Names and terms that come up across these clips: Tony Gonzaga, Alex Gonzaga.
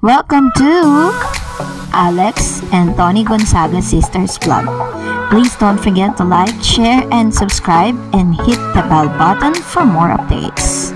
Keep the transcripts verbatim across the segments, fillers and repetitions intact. Welcome to Alex and Tony Gonzaga Sisters Vlog. Please don't forget to like, share, and subscribe, and hit the bell button for more updates.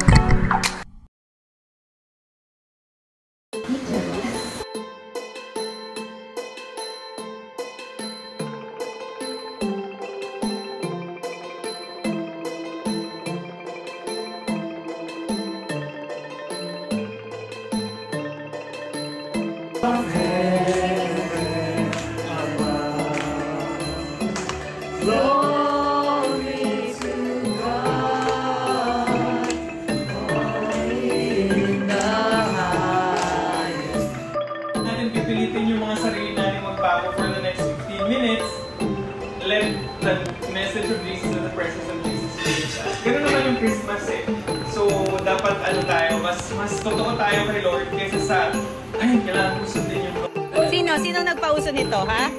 Sino nagpauso nito, ha?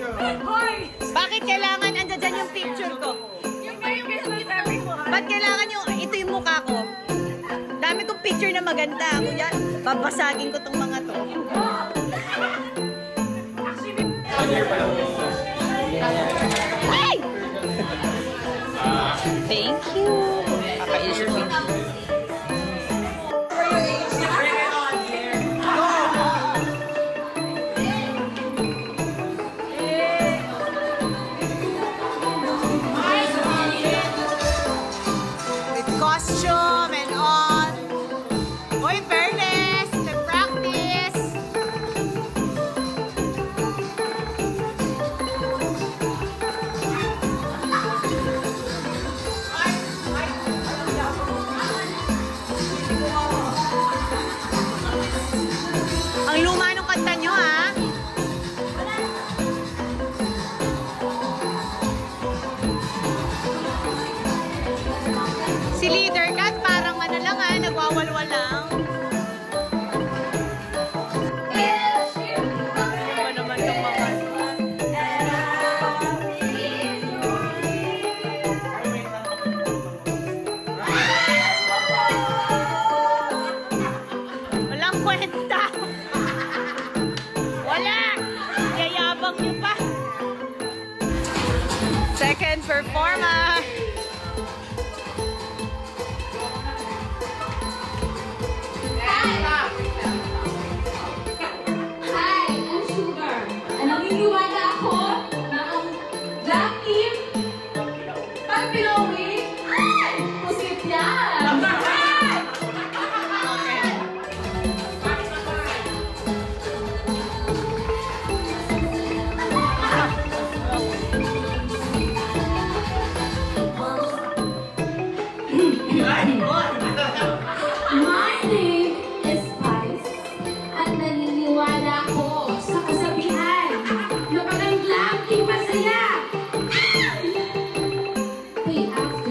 Hoy! Bakit kailangan andyan dyan yung picture ko? Yung Christmas tree ko. Ba't kailangan yung ito yung mukha ko? Dami kong picture na maganda. Kuya, babasagin ko tong mga to. Hey! Thank you. Papa-interview. Performa! Hi! I'm Sugar. And naniniwala ako na ang black team pag pilowi, ay! Pusit yan! Ay! Wait na, wait na.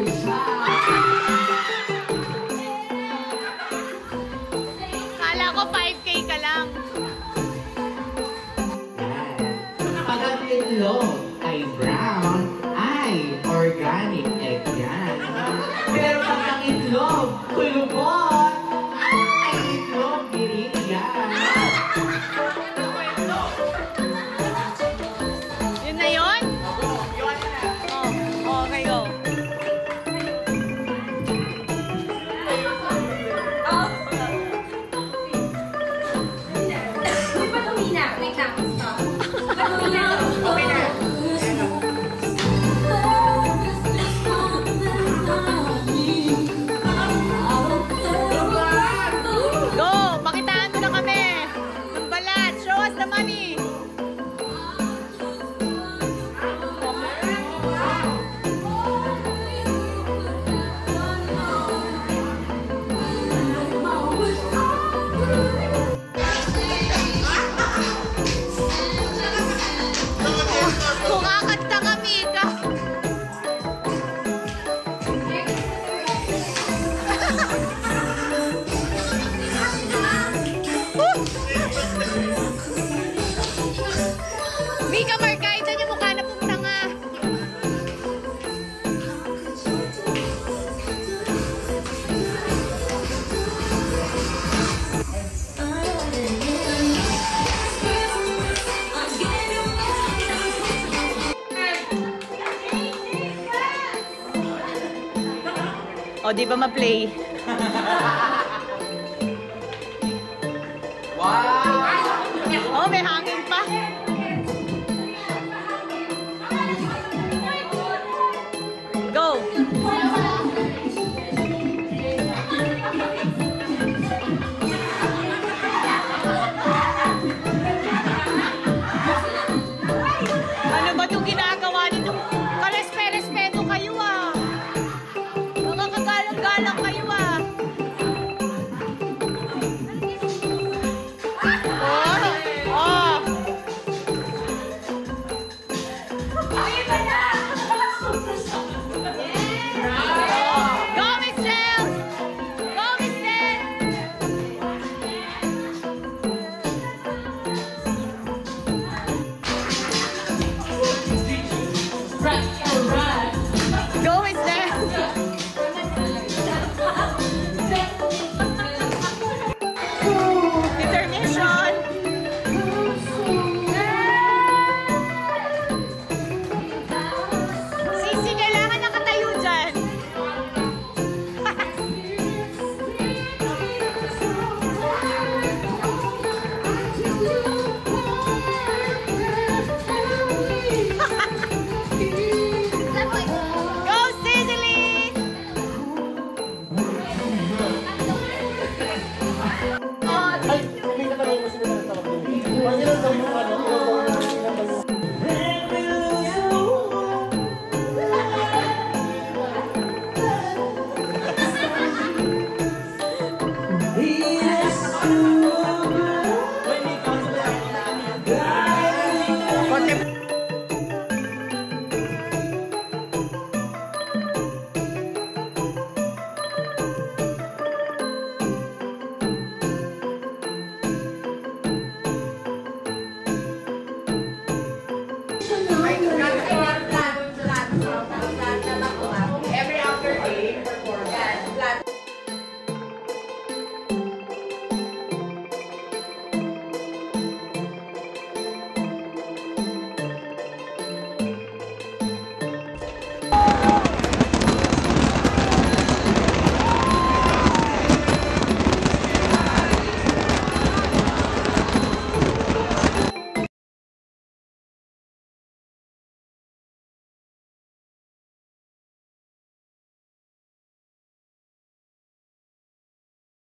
Stop. Wait na. Okay na. O, di ba ma-play? Wow! Oh, may hangin pa! Go! Ano ba itong ginagawa?